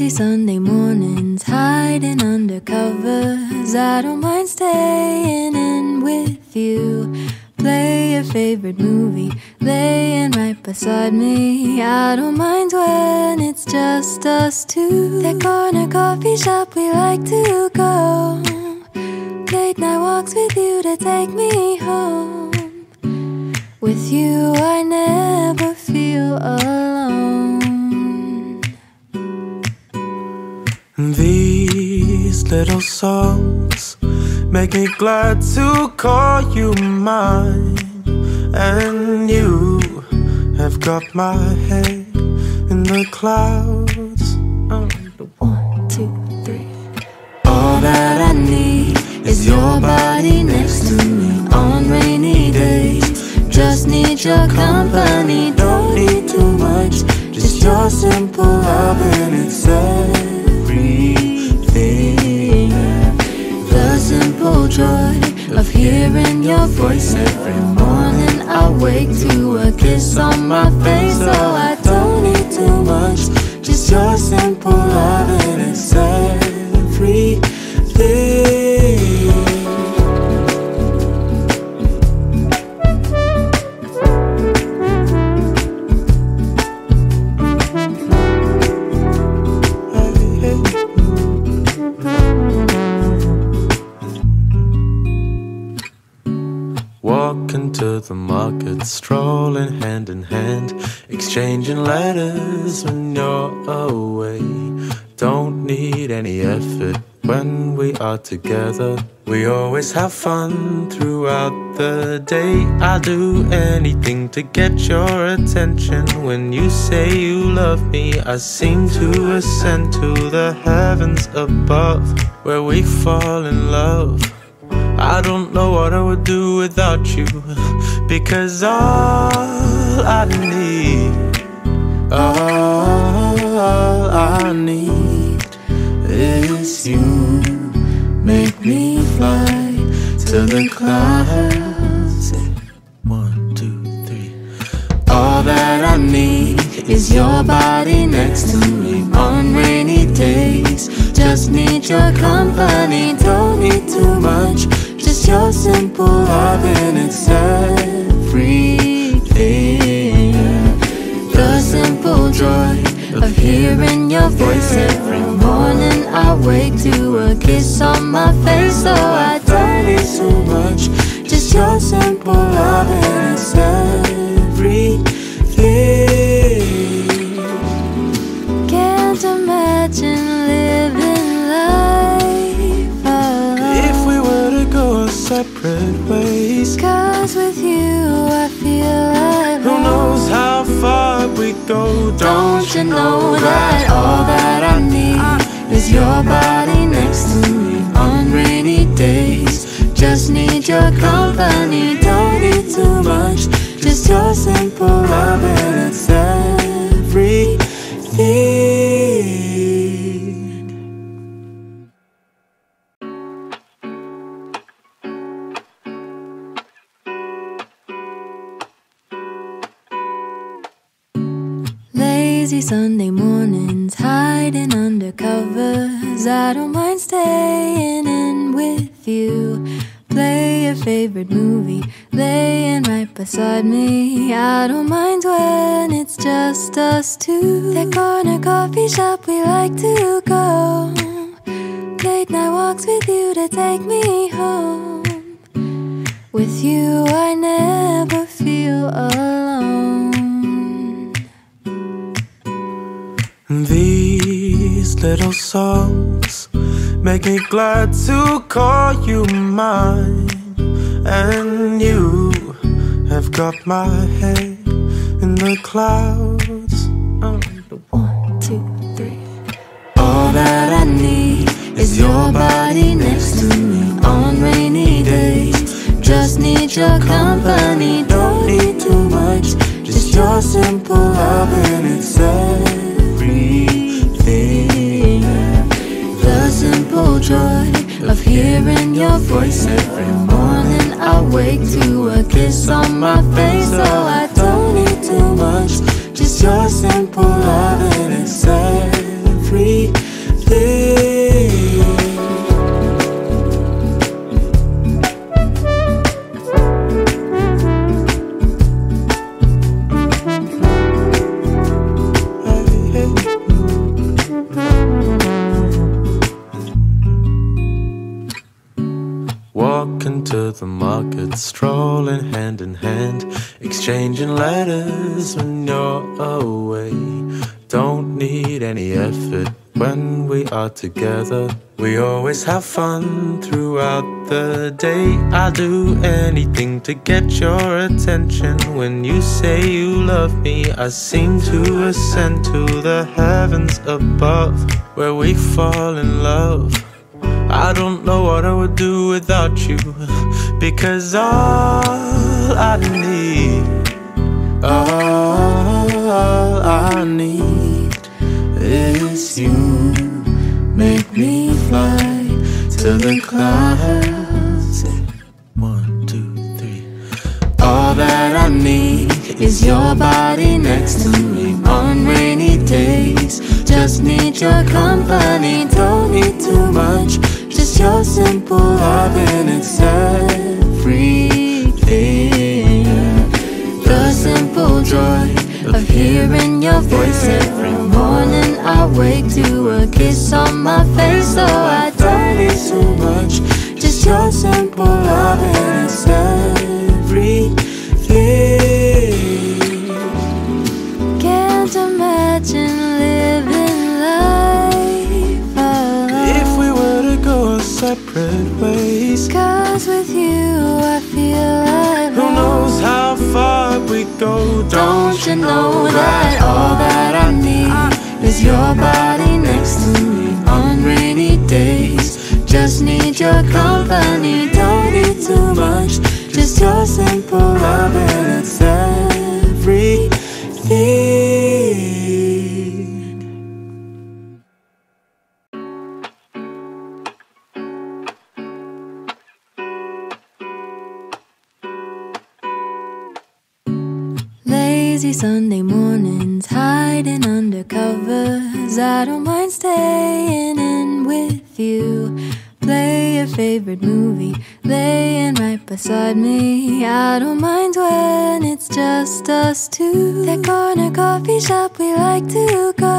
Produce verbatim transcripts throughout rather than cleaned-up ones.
lazy Sunday mornings, hiding under covers. I don't mind staying in with you. Play your favorite movie, laying right beside me. I don't mind when it's just us two. That corner coffee shop we like to go. Late night walks with you to take me home. With you I never feel alone. These little songs make me glad to call you mine. And you have got my head in the clouds. One, two, three. All that I need is your body next to me on rainy days. Just need your company, don't need too much. Just your simple love and it's everything. The simple joy of hearing your voice every morning. I wake to a kiss on my face, so I don't need too much. Just your simple love and it's everything. Walking to the market, strolling hand in hand, exchanging letters when you're away. Don't need any effort when we are together. We always have fun throughout the day. I'll do anything to get your attention. When you say you love me, I seem to ascend to the heavens above, where we fall in love. I don't know what I would do without you, because all I need, all I need is you. Make me fly to the clouds. One, two, three. All that I need is your body next to me on rainy days. Just need your company, don't need too much. Just your simple love and it's everything. The simple joy of hearing your voice every morning. I wake to a kiss on my face, so I don't need too much. Just your simple love and it's everything. Can't imagine living life alone if we were to go separate ways. 'Cause with you I feel alive. Who knows how far we go? Don't you know that all that I need is your body next to me on rainy days? Just need your company, don't need too much. Just your simple love and it's everything. Lazy Sunday mornings, hiding under covers. I don't mind staying in with you. Play your favorite movie, laying right beside me. I don't mind when it's just us two. That corner coffee shop we like to go. Late night walks with you to take me home. With you I never feel alone. These little songs make me glad to call you mine. And you have got my head in the clouds. One, two, three. All that I need is your body next to me on rainy days. Just need your company, don't need too much. Just your simple love and it's everything. The simple joy of hearing your voice every morning. I wake to a kiss on my face, so I don't need too much. Just your simple love and it's everything. to the market, strolling hand in hand, exchanging letters when you're away. Don't need any effort when we are together. We always have fun throughout the day. I'll do anything to get your attention. When you say you love me, I seem to ascend to the heavens above, where we fall in love. I don't know what I would do without you, because all I need, all I need is you. Make me fly to the clouds. One, two, three. All that I need is your body next to me on rainy days. Just need your company, don't need too much. Just your simple love and it's everything. The simple joy of hearing your voice every morning. I wake to a kiss on my face, so I don't need too much. Just your simple love and it's everything. Can't imagine living life alone if we were to go separate ways, 'cause with you I feel alive. Who knows how far we go? Don't you know that all that I need is your body next to me on rainy days? Just need your company, don't need too much. Just your simple love and it's everything. Lazy Sunday mornings, hiding under covers. I don't mind staying in with you. Play your favorite movie, laying right beside me. I don't mind when it's just us two. That corner coffee shop we like to go.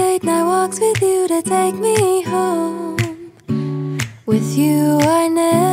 Late night walks with you to take me home. With you I never